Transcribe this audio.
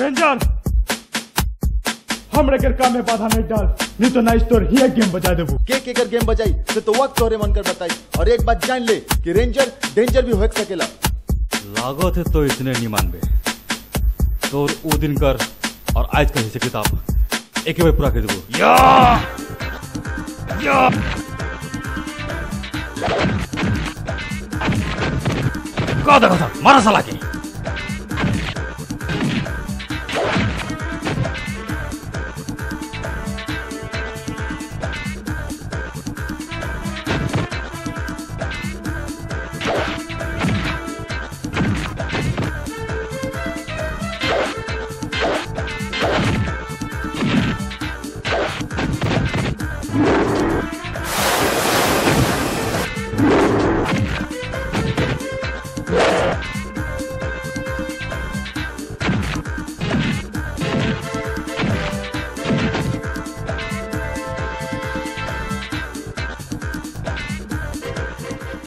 रंजन, हमरे घर काम में बाधा नहीं डाल, नहीं तो नाइस तोर ही गेम बजा देबू। के कर गेम बजाई से तो वक्त तोरे मन कर बताई, और एक बात जान ले कि रेंजर डेंजर भी हो सकेला। लागो थे तो इतने निमान बे तोर वो दिन कर और आज का हिस्से किताब एक बार पूरा कर देबू। या या का दगा था मारा साला के।